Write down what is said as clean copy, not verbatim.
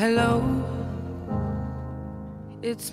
Hello, it's